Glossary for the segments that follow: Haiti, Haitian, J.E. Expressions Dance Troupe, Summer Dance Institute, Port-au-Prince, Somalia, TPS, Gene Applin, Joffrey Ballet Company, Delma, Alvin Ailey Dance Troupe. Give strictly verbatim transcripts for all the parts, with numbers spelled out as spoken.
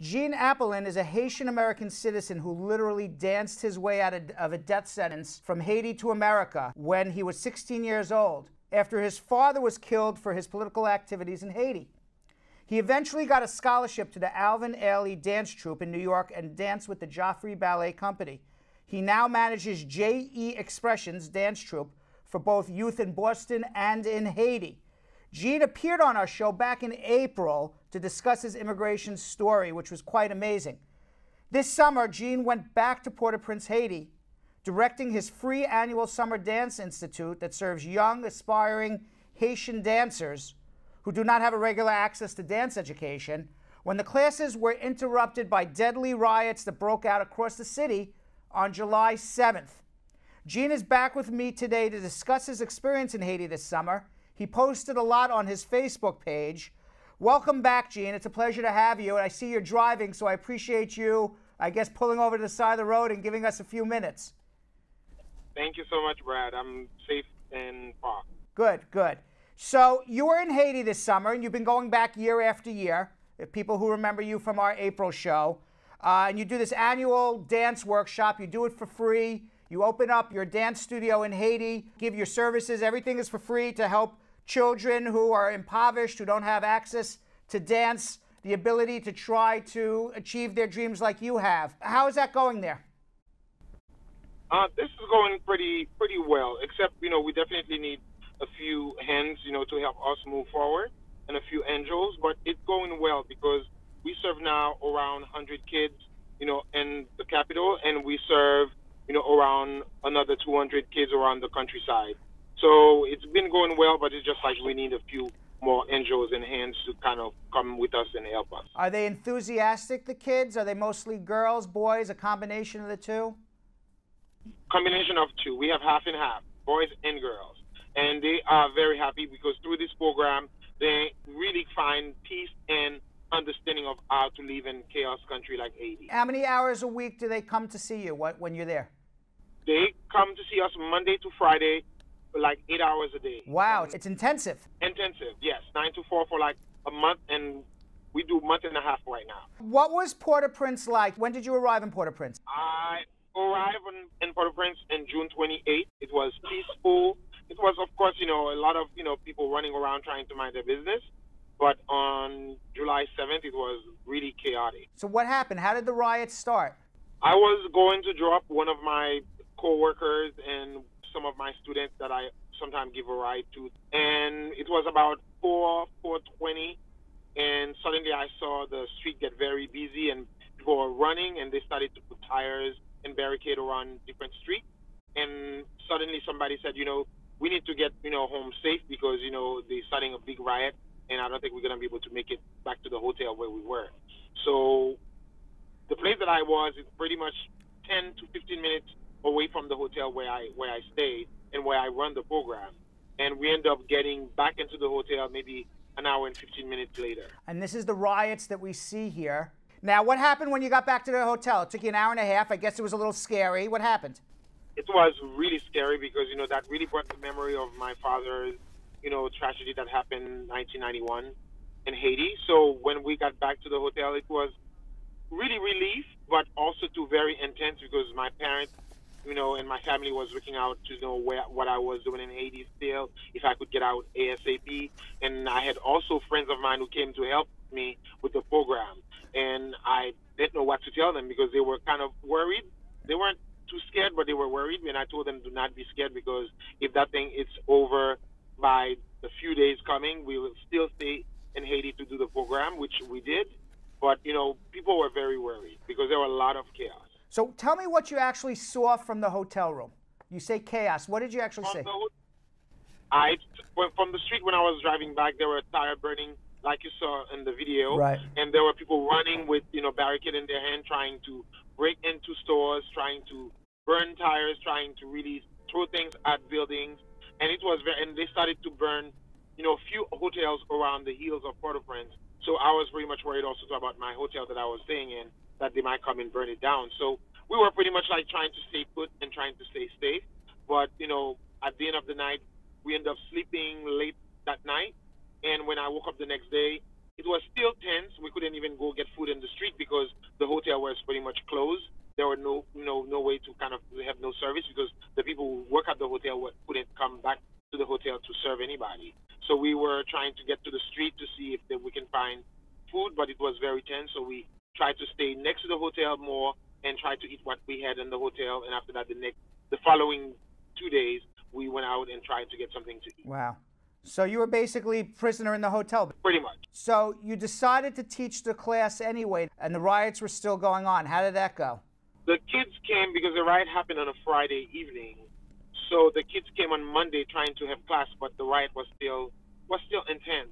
Gene Applin is a Haitian-American citizen who literally danced his way out of a death sentence from Haiti to America when he was sixteen years old, after his father was killed for his political activities in Haiti. He eventually got a scholarship to the Alvin Ailey Dance Troupe in New York and danced with the Joffrey Ballet Company. He now manages J E Expressions Dance Troupe for both youth in Boston and in Haiti. Gene appeared on our show back in April to discuss his immigration story, which was quite amazing. This summer, Gene went back to Port-au-Prince, Haiti, directing his free annual Summer Dance Institute that serves young, aspiring Haitian dancers who do not have a regular access to dance education, when the classes were interrupted by deadly riots that broke out across the city on July seventh. Gene is back with me today to discuss his experience in Haiti this summer. He posted a lot on his Facebook page. Welcome back, Gene. It's a pleasure to have you. And I see you're driving, so I appreciate you, I guess, pulling over to the side of the road and giving us a few minutes. Thank you so much, Brad. I'm safe and far. Good, good. So you were in Haiti this summer, and you've been going back year after year, people who remember you from our April show. Uh, and you do this annual dance workshop. You do it for free. You open up your dance studio in Haiti, give your services. Everything is for free to help children who are impoverished, who don't have access to dance, the ability to try to achieve their dreams like you have. How is that going there? Uh, this is going pretty pretty well, except, you know, we definitely need a few hands, you know, to help us move forward and a few angels, but it's going well because we serve now around one hundred kids, you know, in the capital, and we serve, you know, around another two hundred kids around the countryside. So it's been going well, but it's just like we need a few more angels and hands to kind of come with us and help us. Are they enthusiastic, the kids? Are they mostly girls, boys, a combination of the two? Combination of two. We have half and half, boys and girls. And they are very happy because through this program, they really find peace and understanding of how to live in chaos country like Haiti. How many hours a week do they come to see you when you're there? They come to see us Monday to Friday, like eight hours a day. Wow, um, it's intensive. Intensive, yes. Nine to four for like a month, and we do a month and a half right now. What was Port-au-Prince like? When did you arrive in Port-au-Prince? I arrived in, in Port-au-Prince on June twenty-eighth. It was peaceful. It was, of course, you know, a lot of, you know, people running around trying to mind their business. But on July seventh, it was really chaotic. So what happened? How did the riots start? I was going to drop one of my co-workers and some of my students that I sometimes give a ride to. And it was about four, four twenty, and suddenly I saw the street get very busy and people were running, and they started to put tires and barricade around different streets. And suddenly somebody said, you know, we need to get, you know, home safe because, you know, they're starting a big riot, and I don't think we're going to be able to make it back to the hotel where we were. So the place that I was is pretty much ten to fifteen minutes away from the hotel where I where I stayed and where I run the program. And we end up getting back into the hotel maybe an hour and fifteen minutes later. And this is the riots that we see here. Now, what happened when you got back to the hotel? It took you an hour and a half. I guess it was a little scary. What happened? It was really scary because, you know, that really brought the memory of my father's, you know, tragedy that happened in nineteen ninety-one in Haiti. So when we got back to the hotel, it was really relief, but also too very intense because my parents, you know, and my family was looking out to know where, what I was doing in Haiti still, if I could get out ASAP. And I had also friends of mine who came to help me with the program. And I didn't know what to tell them because they were kind of worried. They weren't too scared, but they were worried. And I told them to not be scared because if that thing is over by a few days coming, we will still stay in Haiti to do the program, which we did. But, you know, people were very worried because there were a lot of chaos. So tell me what you actually saw from the hotel room. You say chaos. What did you actually see? I, from the street when I was driving back, there were tire burning, like you saw in the video. Right. And there were people running with, you know, barricade in their hand, trying to break into stores, trying to burn tires, trying to really throw things at buildings. And it was very, and they started to burn, you know, a few hotels around the hills of Port-au-Prince. So I was pretty much worried also about my hotel that I was staying in, that they might come and burn it down. So we were pretty much like trying to stay put and trying to stay safe. But, you know, at the end of the night, we ended up sleeping late that night. And when I woke up the next day, it was still tense. We couldn't even go get food in the street because pretty much closed. There were no no no way to kind of we have no service because the people who work at the hotel couldn't come back to the hotel to serve anybody. So we were trying to get to the street to see if that we can find food, but it was very tense. So we tried to stay next to the hotel more and tried to eat what we had in the hotel. And after that, the next the following two days, we went out and tried to get something to eat. Wow. So you were basically prisoner in the hotel. Pretty much. So you decided to teach the class anyway, and the riots were still going on. How did that go? The kids came because the riot happened on a Friday evening. So the kids came on Monday trying to have class, but the riot was still was still intense.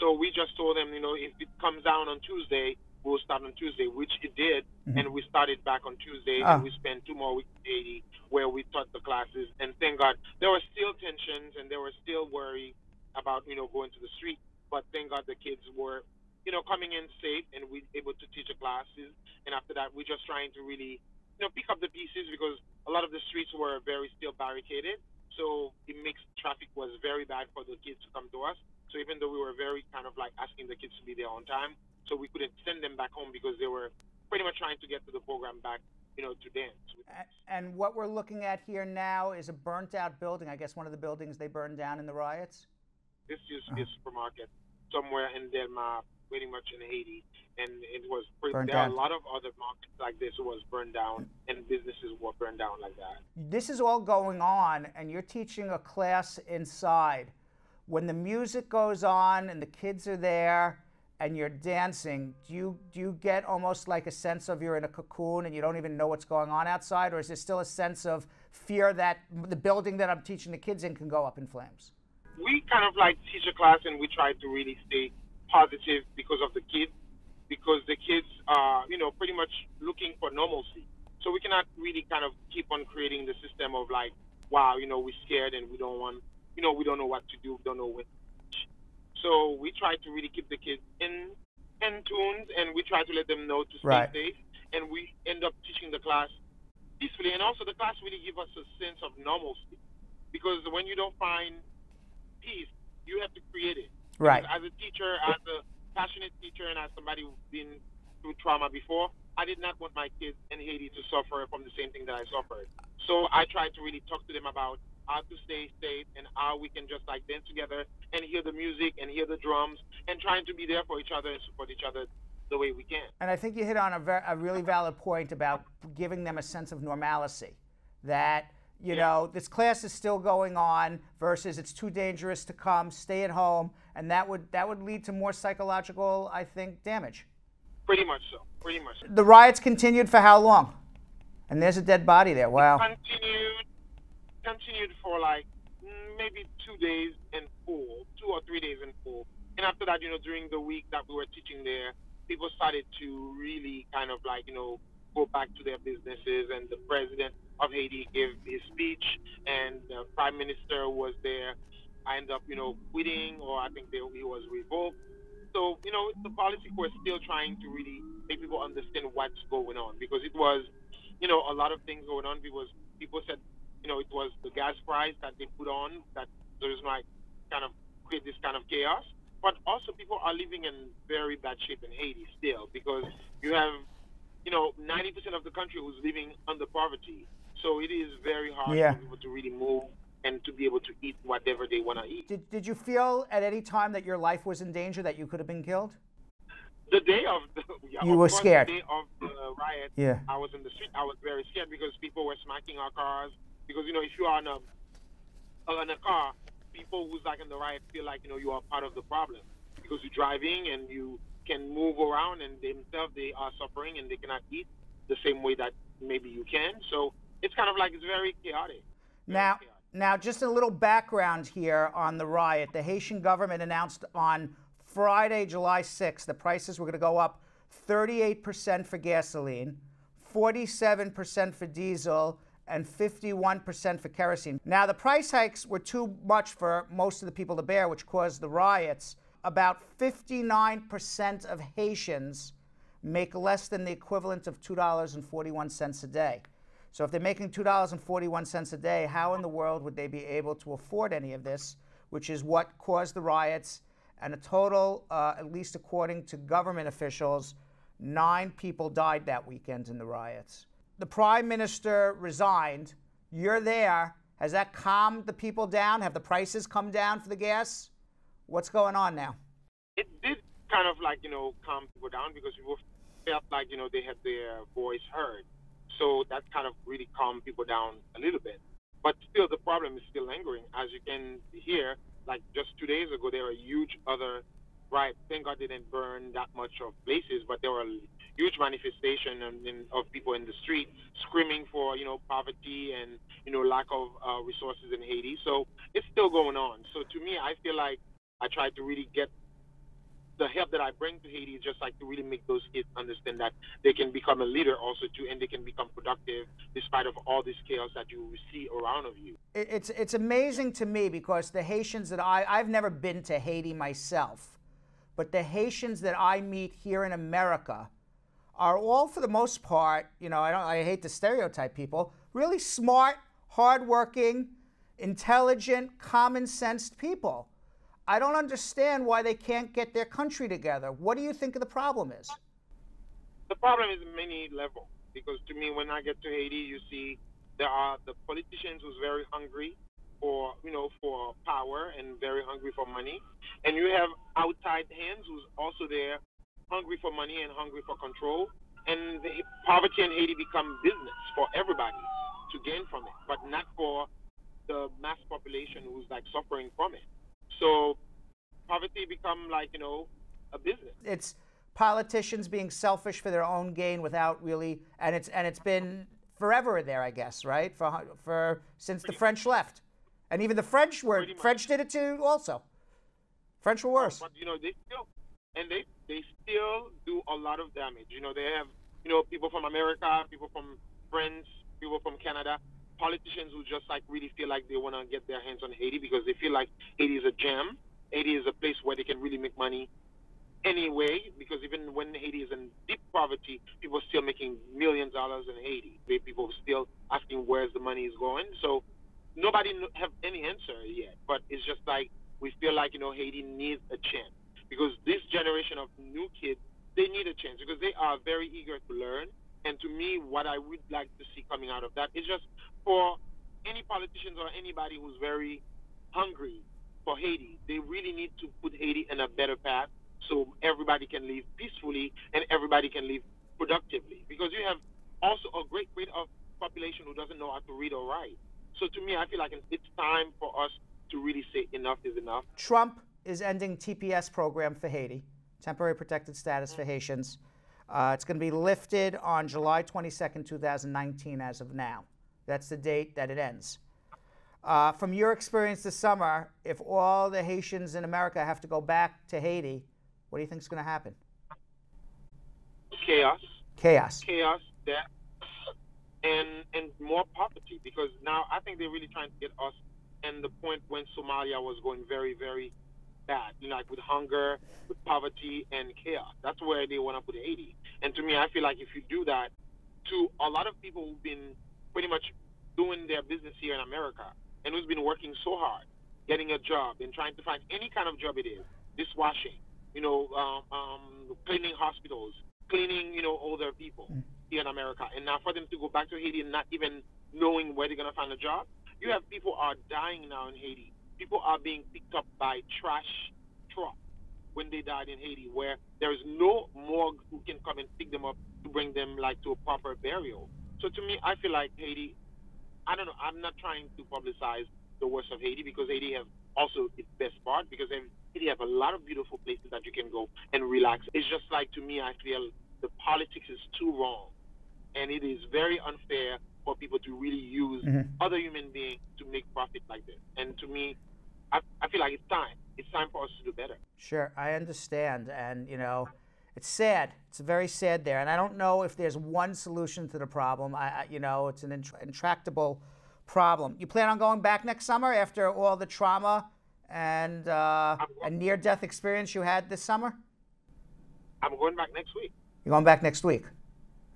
So we just told them, you know, if it comes down on Tuesday, we'll start on Tuesday, which it did. Mm-hmm. And we started back on Tuesday, oh. and we spent two more weeks in Haiti where we taught the classes. And thank God, there were still tensions and there were still worry about, you know, going to the street. But thank God the kids were, you know, coming in safe and we were able to teach the classes. And after that, we're just trying to really, you know, pick up the pieces because a lot of the streets were very still barricaded. So it makes traffic was very bad for the kids to come to us. So even though we were very kind of like asking the kids to be there on time, so we couldn't send them back home because they were pretty much trying to get to the program back, you know, to dance. And what we're looking at here now is a burnt-out building. I guess one of the buildings they burned down in the riots. This is oh. a supermarket somewhere in Delma, pretty much in Haiti, and it was pretty, there down. Are a lot of other markets like this was burned down, and businesses were burned down like that. This is all going on, and you're teaching a class inside. When the music goes on and the kids are there, and you're dancing, do you do you get almost like a sense of you're in a cocoon and you don't even know what's going on outside, or is there still a sense of fear that the building that I'm teaching the kids in can go up in flames? We kind of like teach a class and we try to really stay positive because of the kids, because the kids are, you know, pretty much looking for normalcy. So we cannot really kind of keep on creating the system of like, wow, you know, we're scared and we don't want, you know, we don't know what to do, we don't know what. So we try to really keep the kids in, in tuned, and we try to let them know to stay right. safe. And we end up teaching the class peacefully. And also the class really gives us a sense of normalcy. Because when you don't find peace, you have to create it. Right. Because as a teacher, as a passionate teacher, and as somebody who's been through trauma before, I did not want my kids in Haiti to suffer from the same thing that I suffered. So I tried to really talk to them about how to stay safe and how we can just like dance together and hear the music and hear the drums and trying to be there for each other and support each other the way we can. And I think you hit on a, ver a really valid point about giving them a sense of normalcy, that, you yeah. know, this class is still going on versus it's too dangerous to come, stay at home, and that would, that would lead to more psychological, I think, damage. Pretty much so, pretty much so. The riots continued for how long? And there's a dead body there, wow. It continued. continued for like maybe two days in full, two or three days in full. And after that, you know, during the week that we were teaching there, people started to really kind of like, you know, go back to their businesses. And the president of Haiti gave his speech and the prime minister was there. I ended up, you know, quitting, or I think they, he was revoked. So, you know, the policy was still trying to really make people understand what's going on, because it was, you know, a lot of things going on because people said, you know, it was the gas price that they put on that there's like kind of create this kind of chaos. But also people are living in very bad shape in Haiti still, because you have, you know, ninety percent of the country who's living under poverty. So it is very hard yeah. for people to really move and to be able to eat whatever they want to eat. Did, did you feel at any time that your life was in danger, that you could have been killed? The day of the, yeah, you of were course, scared. The day of the riot, yeah. I was in the street. I was very scared because people were smacking our cars. Because, you know, if you are in a, in a car, people who's like in the riot feel like, you know, you are part of the problem. Because you're driving and you can move around, and themselves, they are suffering and they cannot eat the same way that maybe you can. So it's kind of like it's very chaotic. Very now, chaotic. Now, just a little background here on the riot. The Haitian government announced on Friday, July sixth, the prices were going to go up thirty-eight percent for gasoline, forty-seven percent for diesel, and fifty-one percent for kerosene. Now, the price hikes were too much for most of the people to bear, which caused the riots. About fifty-nine percent of Haitians make less than the equivalent of two dollars and forty-one cents a day. So if they're making two dollars and forty-one cents a day, how in the world would they be able to afford any of this, which is what caused the riots? And a total, uh, at least according to government officials, Nine people died that weekend in the riots. The prime minister resigned. You're there. Has that calmed the people down? Have the prices come down for the gas? What's going on now? It did kind of like, you know, calm people down because people felt like, you know, they had their voice heard. So that kind of really calmed people down a little bit. But still, the problem is still lingering. As you can hear, like just two days ago, there were a huge other riot. Thank God they didn't burn that much of places, but there were a huge manifestation in, in, of people in the street screaming for, you know, poverty and, you know, lack of uh, resources in Haiti. So it's still going on. So to me, I feel like I try to really get the help that I bring to Haiti, just like to really make those kids understand that they can become a leader also too, and they can become productive despite of all this chaos that you see around of you. It's, it's amazing to me because the Haitians that I, I've never been to Haiti myself, but the Haitians that I meet here in America are all, for the most part, you know, I, don't, I hate to stereotype people, really smart, hardworking, intelligent, common-sensed people. I don't understand why they can't get their country together. What do you think the problem is? The problem is many levels, because to me, when I get to Haiti, you see there are the politicians who's very hungry for, you know, for power and very hungry for money. And you have outside hands who's also there hungry for money and hungry for control. And the poverty in Haiti become business for everybody to gain from it, but not for the mass population who's like suffering from it. So poverty become like, you know, a business. It's politicians being selfish for their own gain without really, and it's and it's been forever there, I guess, right? For for since Pretty the French much. left, and even the French were French did it too. Also, French were worse. But you know, they still and they they still do a lot of damage. You know, they have you know people from America, people from France, people from Canada. Politicians who just like really feel like they want to get their hands on Haiti because they feel like Haiti is a gem. Haiti is a place where they can really make money anyway, because even when Haiti is in deep poverty, people are still making millions of dollars in Haiti. People are still asking where's the money is going. So nobody have any answer yet, but it's just like we feel like, you know, Haiti needs a chance because this generation of new kids, they need a chance because they are very eager to learn. And to me, what I would like to see coming out of that is just for any politicians or anybody who's very hungry for Haiti, they really need to put Haiti in a better path so everybody can live peacefully and everybody can live productively. Because you have also a great grade of population who doesn't know how to read or write. So to me, I feel like it's time for us to really say enough is enough. Trump is ending T P S program for Haiti, temporary protected status for Haitians. Uh, it's going to be lifted on July twenty-second, two thousand nineteen, as of now. That's the date that it ends. Uh, from your experience this summer, if all the Haitians in America have to go back to Haiti, what do you think is going to happen? Chaos. Chaos. Chaos, death, and, and more poverty. Because now I think they're really trying to get us in the point when Somalia was going very, very bad, you know, like with hunger, with poverty, and chaos. That's where they want to put Haiti. And to me, I feel like if you do that to a lot of people who've been pretty much doing their business here in America and who's been working so hard, getting a job and trying to find any kind of job it is, dishwashing, you know, um, um, cleaning hospitals, cleaning, you know, older people here in America. And now for them to go back to Haiti and not even knowing where they're going to find a job, you have people are dying now in Haiti. People are being picked up by trash trucks when they died in Haiti, where there is no morgue who can come and pick them up to bring them like to a proper burial. So to me, I feel like Haiti, I don't know, I'm not trying to publicize the worst of Haiti because Haiti have also its best part because Haiti have a lot of beautiful places that you can go and relax. It's just like, to me, I feel the politics is too wrong. And it is very unfair for people to really use mm-hmm. other human beings to make profit like this. And to me, I, I feel like it's time. It's time for us to do better. Sure, I understand. And, you know, it's sad. It's very sad there. And I don't know if there's one solution to the problem. I, I, you know, it's an intractable problem. You plan on going back next summer after all the trauma and, uh, and near-death experience you had this summer? I'm going back next week. You're going back next week?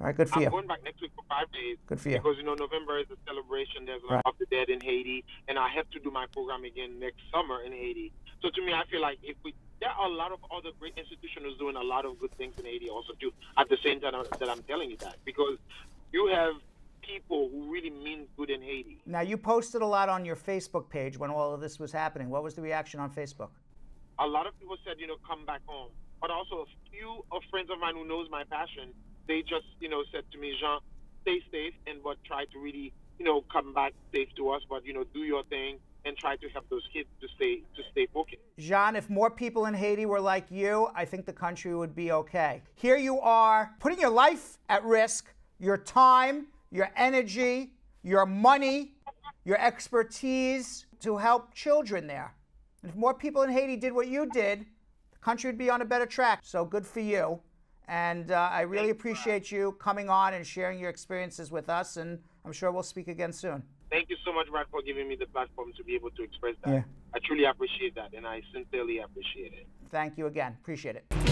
All right, good for I'm you. I'm going back next week for five days. Good for you. Because, you know, November is a celebration. There's a lot right. of the dead in Haiti. And I have to do my program again next summer in Haiti. So to me, I feel like if we there are a lot of other great institutions doing a lot of good things in Haiti also too, at the same time that I'm telling you that, because you have people who really mean good in Haiti. Now, you posted a lot on your Facebook page when all of this was happening. What was the reaction on Facebook? A lot of people said, you know, come back home. But also a few of friends of mine who knows my passion, they just, you know, said to me, Jean, stay safe and but try to really, you know, come back safe to us, but, you know, do your thing and try to help those kids to stay to stay focused. Jean, if more people in Haiti were like you, I think the country would be okay. Here you are, putting your life at risk, your time, your energy, your money, your expertise to help children there. And if more people in Haiti did what you did, the country would be on a better track. So good for you. And uh, I really appreciate you coming on and sharing your experiences with us. And I'm sure we'll speak again soon. Thank you so much, Brad, for giving me the platform to be able to express that. Yeah. I truly appreciate that, and I sincerely appreciate it. Thank you again. Appreciate it.